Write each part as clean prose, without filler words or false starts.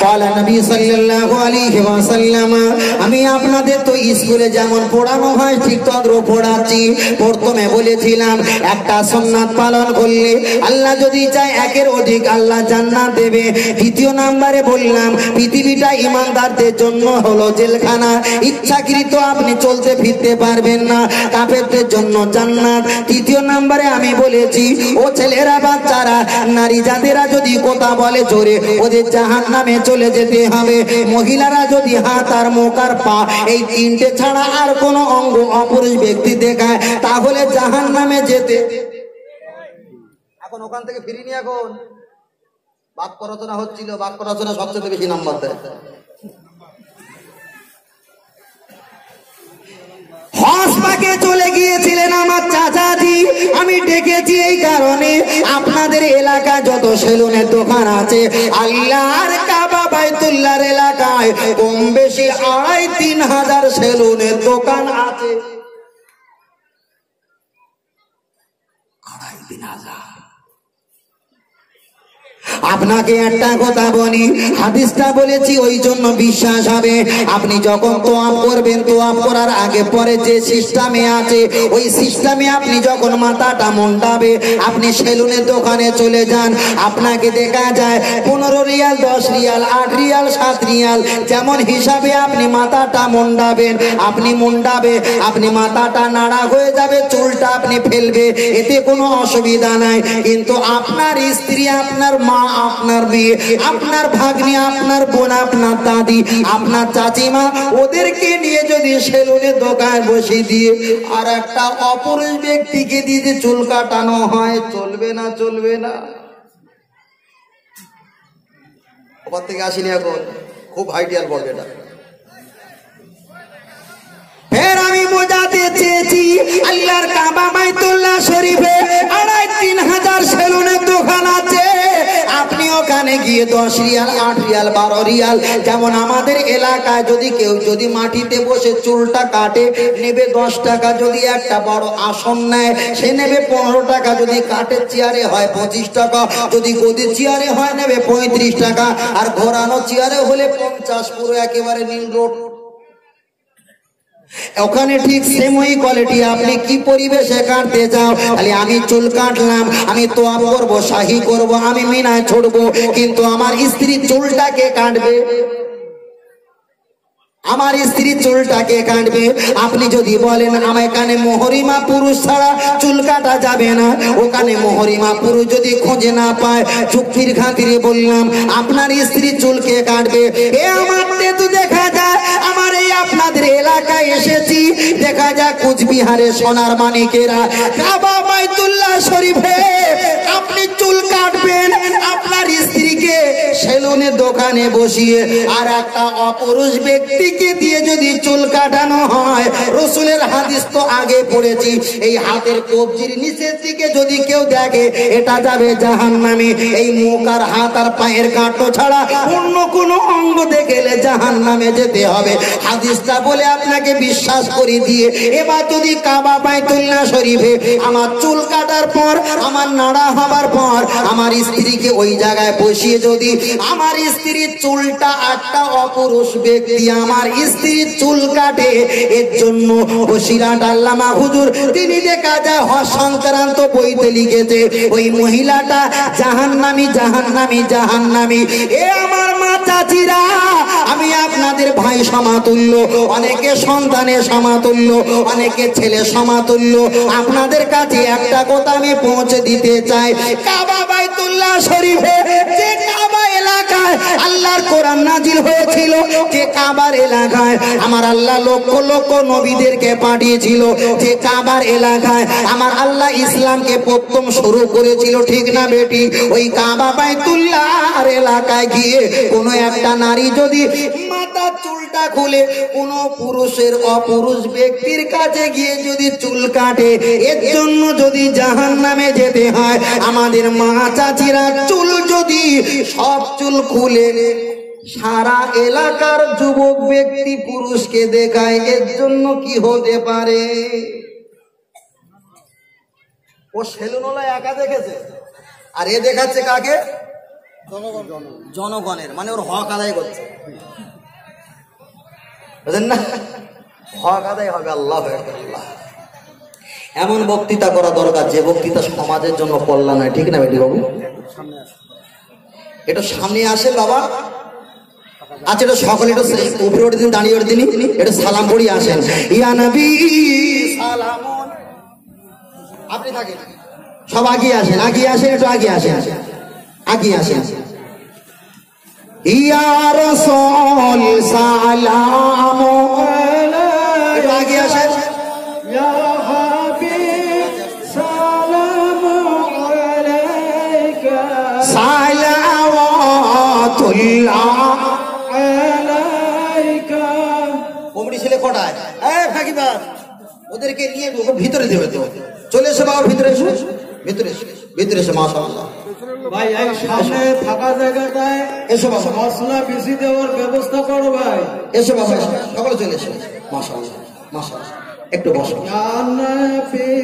قال النبي صلى الله عليه وسلم আমি আপনাদের তো স্কুলে যেমন পড়ানো হয় ঠিক তদ্রূপ পড়াচ্ছি। প্রথমে বলেছিলাম একটা সুন্নাত পালন করলে আল্লাহ যদি চায় একের অধিক আল্লাহ জান্নাত দেবে। দ্বিতীয় নম্বরে বললাম পৃথিবীটা ইমানদারদের জন্য হলো জেলখানা, ইচ্ছাকৃত আপনি চলতে ফিরতে পারবেন না, কাফেরদের জন্য জান্নাত। তৃতীয় নম্বরে আমি বলেছি ও ছেলেরা বাচ্চারা নারী জাতিরা যদি কথা বলে জোরে ওদের জাহান্নামে চলে যেতে হবে। মহিলারা যদি হাত আর মুখ আর পা এই তিনটে ছাড়া আর কোনো অঙ্গ অপুরুষ ব্যক্তি দেখায় তাহলে জাহান্নামে যেতে। এখন ওখান থেকে ফিরিনি, এখন বাক্য রচনা হচ্ছিল, বাক্য রচনা সবচেয়ে বেশি নাম্বার দেয়। হজপাকে চলে গিয়েছিলেন আমার চাচাজি, আমি ডেকেছি এই কারণে আপনাদের এলাকা যত সেলুনের দোকান আছে আল্লাহর কাবা বাইতুল্লাহর এলাকায় কম বেশি 2,500-3,000 সেলুনের দোকান আছে। 2,500-3,000 আপনাকে একটা কথা বলি, হাদিসটা বলেছি ওই জন্য বিশ্বাস হবে। আপনি যখন তোয়াব করবেন তোয়াব করার আগে পরে যে সিস্টেমে আছে ওই সিস্টেমে আপনি যখন মাথাটা মুন্ডাবে আপনি সেলুনের দোকানে চলে যান, আপনাকে দেখা যায় 15 রিয়াল 10 রিয়াল 8 রিয়াল 7 রিয়াল যেমন হিসাবে আপনি মাথাটা মুন্ডাবেন, আপনি মাথাটা নাড়া হয়ে যাবে, চুলটা আপনি ফেলবে, এতে কোনো অসুবিধা নাই। কিন্তু আপনার স্ত্রী, আপনার মা, আপনার মেয়ে, আপনার ভাগ্নি, আপনার বোন, আপনার দাদি, আপনার চাচিমা, ওদেরকে নিয়ে যদি সেলুনে দোকান বসিয়ে দিয়ে আর একটা অপরুষ ব্যক্তিকে দিয়ে যে চুল কাটানো হয়, চলবে না? চলবে না? ওপর থেকে আসিনি, এখন খুব আইডিয়াল বলবে না। ফের আমি বোঝাতে চেয়েছি আল্লাহর কাবা বাইতুল্লাহ শরীফে 2,500-3,000 সেলুনের দোকান আছে। আপনি ওখানে গিয়ে 10 রিয়াল 8 রিয়াল 12 রিয়াল যেমন আমাদের এলাকায় যদি কেউ যদি মাটিতে বসে চুলটা কাটে নেবে 10 টাকা, যদি একটা বড় আসন নেয় সে নেবে 15 টাকা, যদি কাঠের চেয়ারে হয় 25 টাকা, যদি গদির চেয়ারে হয় নেবে 35 টাকা, আর ঘোরানো চেয়ারে হলে 50। পুরো একেবারে নীল রোড। ওখানে ঠিক সেম ওই কোয়ালিটি। আপনি কি পরিবেশে কাটতে চাও? তাহলে আমি চুল কাটলাম, আমি তোয়াব করব, শাহী করব, আমি মিনায় ছড়বো, কিন্তু আমার স্ত্রী চুলটাকে কাটবে, আমার স্ত্রী চুলটাকে কাটবে। আপনি যদি বলেন আমার এখানে মোহরিমা পুরুষ ছাড়া চুল কাটা যাবে না, ওখানে মোহরিমা পুরুষ যদি খুঁজে না পায়, চুক্তির খাতিরে বললাম আপনার স্ত্রী চুলকে কাটবে। এ আমার তো দেখা যায় আমার এই আপনাদের এলাকায় এসেছি, দেখা যায় কুচবিহারে সোনার মানিকেরা কাবা বাইতুল্লাহ শরীফে আপনি চুল কাটবেন আপনার স্ত্রীকে সেলুনের দোকানে বসিয়ে আর একটা অপুরুষ ব্যক্তি দিয়ে যদি চুল কাটানো হয়। রসুলের হাদিস তো আগে পড়েছি, এই হাতের কবজির নিচের দিকে যদি কেউ দেখে এটা যাবে জাহান্নামে। এই মুখ আর হাত আর পায়ের কাঁটো ছাড়া অন্য কোনো অঙ্গ দেখলে জাহান্নামে যেতে হবে। হাদিসটা বলে আপনাকে বিশ্বাস করে দিয়ে এবার যদি কাবা বাইতুল্লাহ শরীফে আমার চুল কাটার পর, আমার নাড়া হবার পর আমার স্ত্রীকে ওই জায়গায় বসিয়ে যদি আমার স্ত্রীর চুলটা একটা অপুরুষ ব্যক্তি আমার স্ত্রীর চুল কাটে, এর জন্য বসিরাট আল্লামা হুজুর তিনি দেখা যায় হজ সংক্রান্ত বইতে লিখেছে ওই মহিলাটা জাহান্নামী জাহান্নামী জাহান্নামী। এ আমার মা চাচিরা, আমি আপনাদের ভাই সমাতুল্য, অনেকে সন্তানের সমাতুল্য, অনেকে ছেলে সমাতুল্য। আপনাদের কাছে একটা কথা আমি পৌঁছে দিতে চাই, কাবা বাইতুল্লাহ শরীফে যে কাবা এলাকায় আল্লাহর কোরআন নাজিল হয়েছিল, যে কাবার এলাকায় আমার আল্লাহ লক্ষ লক্ষ নবীদেরকে পাঠিয়েছিল, যে কাবার এলাকায় আমার আল্লাহ ইসলামকে প্রথম শুরু করেছিল, ঠিক না বেটি? ওই কাবা বাইতুল্লাহর এলাকায় গিয়ে কোনো একটা নারী যদি মাথা চুলটা খুলে কোনো পুরুষের অপুরুষ ব্যক্তির কাছে গিয়ে যদি চুল কাটে, এর জন্য যদি জাহান্নামে যেতে হয়। আমাদের মা চাচিরা চুল যদি সব চুল খুলে সারা এলাকার যুবক ব্যক্তি পুরুষকে দেখায়, এর জন্য কি হতে পারে? ও সেলুনওয়ালা একা দেখেছে, আর এ দেখাচ্ছে কাকে? জনগণের মানে ওর হক আদায় করছে, বুঝেন না? হক আদায় হবে। আল্লাহু আকবার। এমন বক্তৃতা করা দরকার যে বক্তৃতা সমাজের জন্য কল্যাণ হয়, ঠিক না বেটি বাবু? এটা সামনে আসে বাবা। আচ্ছা এটা সকলে এটা উপরে ওঠে দিন, দাঁড়িয়ে ওঠে দিন, এটা সালাম পড়িয়ে আসেন, ইয়া নবী সালাম। আপনি থাকেন, সব আগিয়ে আসেন, আগিয়ে আসেন, একটু আগিয়ে আসেন, আগিয়ে আসেন। ইয়া রাসূল সালাম, একটু আগিয়ে আসেন। ইয়া হাবিব সালাম আলাইকা সালাওয়াতুল্লাহ আলাইকা। ওমড়ি ছেলে কোটায় এই ফাকিবাদ, ওদেরকে নিয়ে ওকে ভিতরে দেবে তো। চলে এসো বাবা, ভিতরে এসো, ভিতরে এসো, ভিতরে এসো। মাশাআল্লাহ ভাই, এই সামনে ফাঁকা জায়গাটায় এসো বাবা, মশলা বেশি দেওয়ার ব্যবস্থা করো ভাই। এসো বাবা, সকলে চলে এসো। মাশাআল্লাহ মাশাআল্লাহ, একটু বসো। আনবি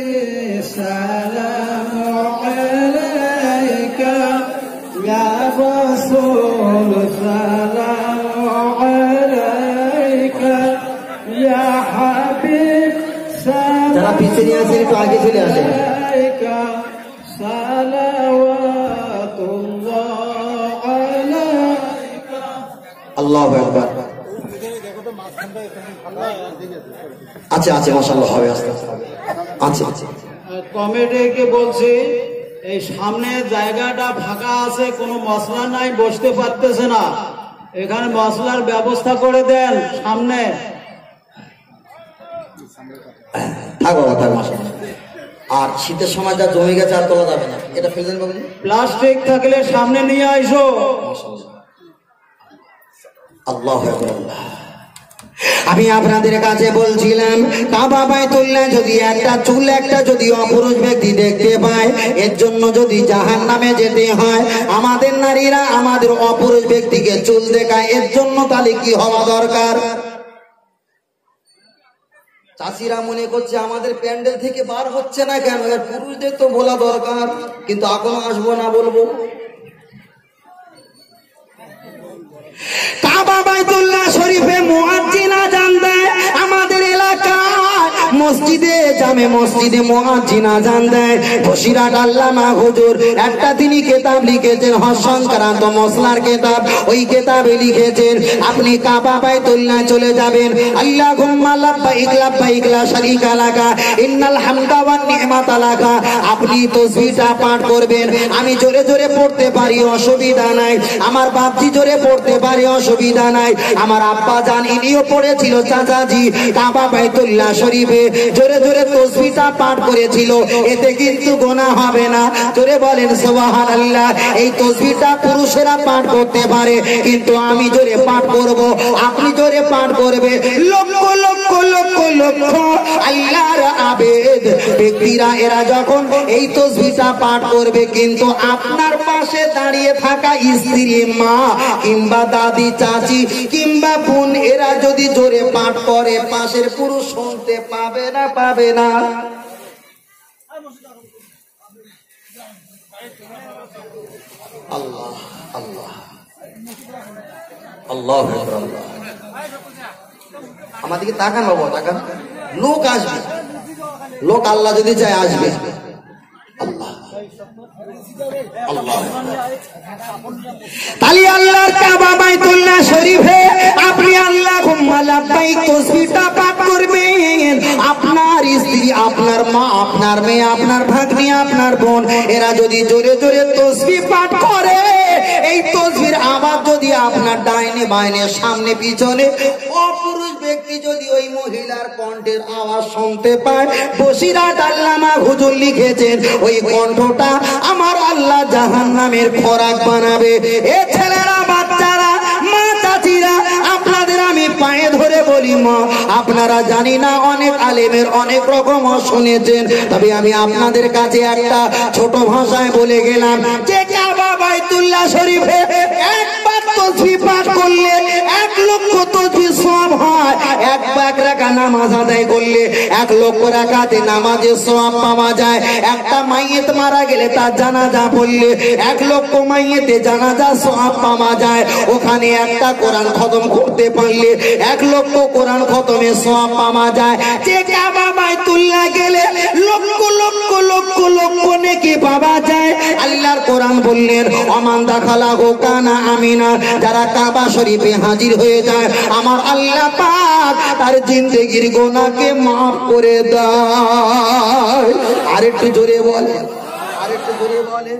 সালাম আলাইকা ইয়া রাসূল সালাম আলাইকা ইয়া হাবিব সালাম। যারা পিছনে আছে একটু আগে চলে আসেন। আল্লাহু আকবার। আচ্ছা আচ্ছা, মাশাআল্লাহ হবে। আচ্ছা আচ্ছা, কমিটিকে বলছি এই সামনে জায়গাটা ফাঁকা আছে, কোনো মশলা নাই, বসতে পারতেছে না, এখানে মশলার ব্যবস্থা করে দেন। সামনে থাকো থাক। মাশাআল্লাহ। আর শীতের সময় যা জমে গেছে আর তোলা যাবে না, এটা ফেলে দেন। প্লাস্টিক থাকলে সামনে নিয়ে আইসো। আল্লাহু আকবার। আমি আপনাদের কাছে বলছিলাম, কাবা বাইতুল্লাহ যদি একটা চুল একটা যদি অপুরুষ ব্যক্তি দেখতে পায়, এর জন্য যদি জাহান্নামে যেতে হয়। আমাদের নারীরা আমাদের অপুরুষ ব্যক্তিকে চুল দেখায়, এর জন্য তাহলে কি হওয়া দরকার? চাষিরা মনে করছে আমাদের প্যান্ডেল থেকে বার হচ্ছে না কেন, পুরুষদের তো বলা দরকার, কিন্তু এখন আসবো না, বলবো। কাবা বাইতুল্লাহ শরীফে মুয়াজ্জিন আযান দেয়। আমাদের এলাকায় মসজিদে জামে মসজিদে মুয়াজ্জিন আযান দেয়। বসিরহাট আল্লামা হুজুর একটা তিনি কিতাব লিখেছেন, হজ সংক্রান্ত মশলার কিতাব। ওই কিতাবে লিখেছেন, আপনি কাবা বাইতুল্লাহ চলে যাবেন, আল্লাহুম্মা লাব্বাইক লাব্বাইক লা শারীকা লাকা ইন্নাল হামদা ওয়ান নি'মাতা লাকা। আপনি তাসবিহটা পাঠ করবেন। আমি জোরে জোরে পড়তে পারি, অসুবিধা নাই। আমার বাপজি জোরে পড়তে পারে, অসুবিধা নাই। আমার আব্বা জান ইনিও পড়েছিল, চাচাজি কাবা বাইতুল্লাহ শরীফে জোরে জোরে তাসবিহটা পাঠ করেছিল, এতে কিন্তু গোনা হবে না। জোরে বলেন সুবহানাল্লাহ। এই তাসবিহটা পুরুষেরা পাঠ করতে পারে, কিন্তু আমি জোরে পাঠ করব, আপনি জোরে পাঠ করবে। লক্ষ লক্ষ লক্ষ লক্ষ আল্লাহর আবেদ ব্যক্তিরা এরা যখন এই তাসবিহটা পাঠ করবে, কিন্তু আপনার পাশে দাঁড়িয়ে থাকা স্ত্রী, মা কিংবা দাদি, চাচি কিংবা বোন, এরা যদি জোরে পাঠ করে, পাশের পুরুষ শুনতে পাবে না, পাবে না। আল্লাহ আল্লাহ আল্লাহ আল্লাহ। আমাদেরকে তাকান বাবা, তাকান। লোক আসবে, লোক আল্লাহ যদি চায় আসবে। আল্লাহ আল্লাহ। তালি আল্লাহর কাবা বাইতুল্লাহ শরীফে আপনি আল্লাহুম্মা লাব্বাইক তাসবিহটা পাঠ করবেন। আপনার স্ত্রী, আপনার মা, আপনার মেয়ে, আপনার ভাগ্নি, আপনার বোন, এরা যদি জোরে জোরে তাসবিহ পাঠ করে, এই তাসবিহর আওয়াজ যদি আপনার ডাইনে বাইনে সামনে পিছনে অপুরুষ ব্যক্তি যদি ওই মহিলার কণ্ঠের আওয়াজ শুনতে পায়, বসিরহাট আল্লামা হুজুর লিখেছেন, ওই কণ্ঠটা আমার আল্লাহ জাহান্নামের খোরাক বানাবে। এ ছেলেরা, বাচ্চারা, মা, চাচিরা, আপনাদের আমি পায়ে ধরে বলি, মা, আপনারা জানি না অনেক আলেমের অনেক রকম শুনেছেন, তবে আমি আপনাদের কাছে একটা ছোট ভাষায় বলে গেলাম যে কাবা বাইতুল্লাহ শরীফে একবার তাসবিহ পাঠ করলে 1,00,000 তাসবিহ সওয়াব হয়। এক রাকাত নামাজ নামাজ আদায় করলে 1 লক্ষ রাকাতে নামাজের সওয়াব পাওয়া যায়। একটা মাইয়িত মারা গেলে তার জানাজা পড়লে 1 লক্ষ মাইয়িতে জানাজা সওয়াব পাওয়া যায়। ওখানে একটা কোরআন খতম করতে পারলে 1 লক্ষ কোরআন খতমে সওয়াব পাওয়া যায়। যে কাবা বাইতুল্লাহ গেলে লক্ষ লক্ষ লক্ষ লক্ষ নেকি পাওয়া যায়। আল্লাহর কোরআন বললেন ওমান দাখালা হো কানা আমিনা, যারা কাবা শরীফে হাজির হয়ে যায় আমার আল্লাহ পাক তার জিন্দেগির গোনাকে মাফ করে দেয়। আরেকটু জোরে বলেন, আরেকটু জোরে বলেন,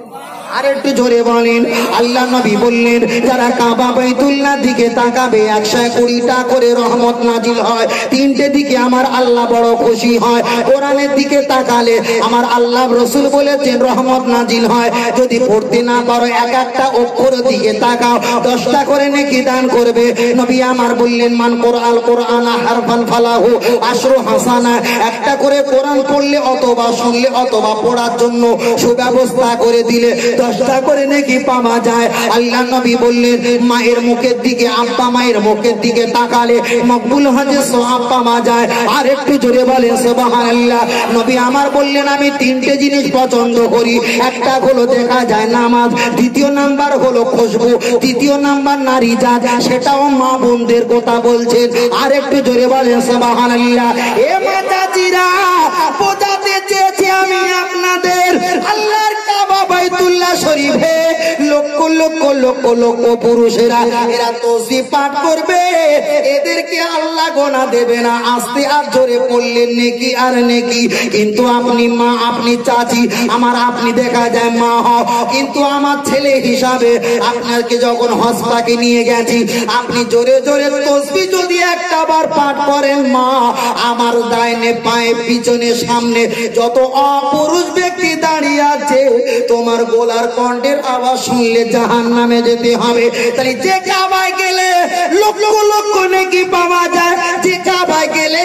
আরেকটু জোরে বলেন। আল্লাহ নবী বললেন যারা কাবা বাইতুল্লাহ দিকে তাকাবে 120টা করে রহমত নাজিল হয়। তিনটে দিকে আমার আল্লাহ বড় খুশি হয়। কোরআনের দিকে তাকালে আমার আল্লাহ রাসূল বলেছেন রহমত নাজিল হয়। যদি পড়তে না পারো এক একটা অক্ষর দিকে তাকাও 10টা করে নেকি দান করবে। নবী আমার বললেন মান কোরআন কোরআনা হারফান ফালাহু আশরু হাসানা, একটা করে কোরআন পড়লে অথবা শুনলে অথবা পড়ার জন্য সুব্যবস্থা করে দিলে 10টা করে নেকি পাওয়া যায়। আল্লাহ নবী বললেন মায়ের মুখের দিকে, আব্বা মায়ের মুখের দিকে তাকালে মকবুল হজে সওয়াব পাওয়া যায়। আর একটু জোরে বলেন সুবহানাল্লাহ। নবী আমার বললেন আমি তিনটে জিনিস পছন্দ করি, একটা হলো দেখা যায় নামাজ, দ্বিতীয় নাম্বার হলো খুশবু, তৃতীয় নাম্বার নারী জাত, সেটাও মা বোনদের কথা বলছেন। আর একটু জোরে বলেন সুবহানাল্লাহ। এ মা চাচিরা বোঝাতে চেয়েছি আমি আপনাদের আল্লাহর কাবা বাইতুল্লাহ শরীফে লক্ষ লক্ষ লক্ষ লক্ষ পুরুষেরা এরা তসবিহ পাঠ করবে, এদেরকে আল্লাহ গোনা দেবে না। আস্তে আর জোরে পড়লেন নেকি আর নেকি। কিন্তু আপনি মা, আপনি চাচি, আমার আপনি দেখা যায় মা হও, কিন্তু আমার ছেলে হিসাবে আপনাকে যখন হজটাকে নিয়ে গেছি আপনি জোরে জোরে তসবিহ যদি একটা বার পাঠ করেন মা, আমার ডাইনে পায়ে পিছনে সামনে যত অপুরুষ ব্যক্তি দাঁড়িয়ে আছে তোমার গোলার কণ্ঠের আওয়াজ শুনলে জাহান্নামে যেতে হবে। তাই যে কাবায় গেলে লক্ষ লক্ষ নেকি পাওয়া যায়, যে কাবায় গেলে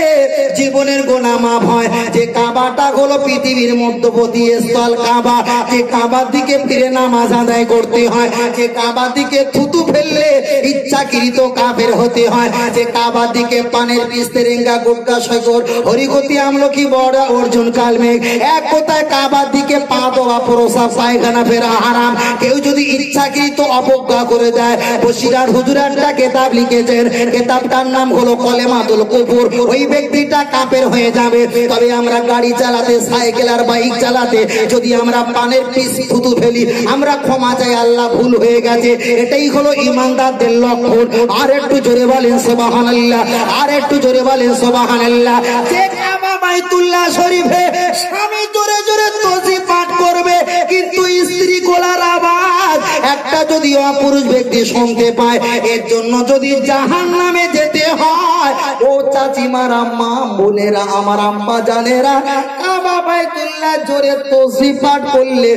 জীবনের গোনা মাফ হয়, যে কাবাটা হলো পৃথিবীর মধ্যবর্তী স্থল কাবা, যে কাবার দিকে ফিরে নামাজ আদায় করতে হয়, যে কাবার দিকে থুতু ফেললে ইচ্ছাকৃত কাফের হতে হয়, যে কাবার দিকে পানের বিস্তেরেঙ্গা গুটকা শকর হরিগতি আমলকি বড়া অর্জুন কালমেঘ, এক কথায় কাবার দিকে পা দেওয়া প্রসাব পায়খানা ফেরা হারাম। কেউ যদি ইচ্ছাকৃত অবজ্ঞা করে দেয়, বসিরার হুজুর একটা কিতাব লিখেছেন, কিতাবটার নাম হলো কলেমাতুল কুফর, ওই ব্যক্তিটা কাফের হয়ে যাবে। তবে আমরা গাড়ি চালাতে, সাইকেল আর বাইক চালাতে যদি আমরা পানের পিস থুতু ফেলি আমরা ক্ষমা চাই, আল্লাহ ভুল হয়ে গেছে। এটাই হলো ইমানদারদের লক্ষণ। আর একটু জোরে বলেন সুবহানাল্লাহ, আর একটু জোরে বলেন সুবহানাল্লাহ। যে কাবা বাইতুল্লাহ শরীফে স্বামী জোরে জোরে তাসবিহ পাঠ করবে কিন্তু স্ত্রী গোলার আওয়াজ একটা যদি অপুরুষ ব্যক্তি শুনতে পায় এর জন্য যদি জাহান্নামে যেতে হয়। ও চাচিমার আম্মা বোনেরা, আমার আম্মা জানেরা, কাবা বাইতুল্লাহ জোরে তাসবিহ পাঠ করলে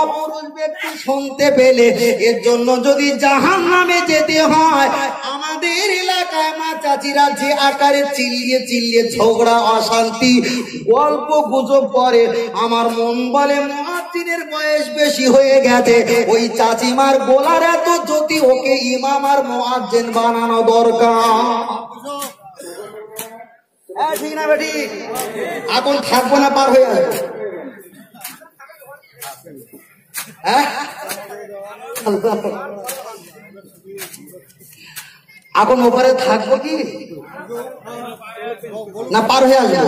অপুরুষ ব্যক্তি শুনতে পেলে এর জন্য যদি জাহান্নামে যেতে হয়। আমাদের এলাকায় মা চাচিরা যে আকারে চিল্লিয়ে চিল্লিয়ে ঝগড়া অশান্তি গল্প গুজব করে আমার মন বলে মুয়াজ্জিনের বয়স বেশি হয়ে গেছে, ওই চাচিমার গোলার এত জ্যোতি, ওকে ইমাম আর মুয়াজ্জিন বানানো দরকার। ঠিক না বেটি? এখন থাকবো না, পার হয়ে যাবে। এখন ওপারে থাকবো কি না, পার হয়ে আসবো?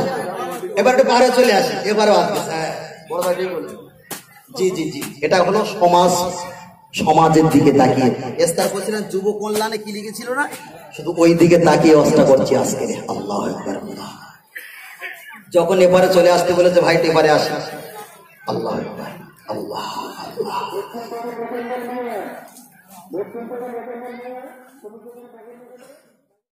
এবার একটু পারে চলে আসি, এবারও আসবে। জি জি জি, এটা হলো সমাজ, সমাজের দিকে তাকিয়ে ইস্তার করছিলেন। যুব কল্যাণে কি লিখেছিল না, শুধু ওই দিকে তাকিয়ে অবস্থা করছি আজকে। আল্লাহ আকবার, আল্লাহ। যখন এবারে চলে আসতে বলেছে ভাই এবারে আসে, আল্লাহ আকবার, আল্লাহ আল্লাহ।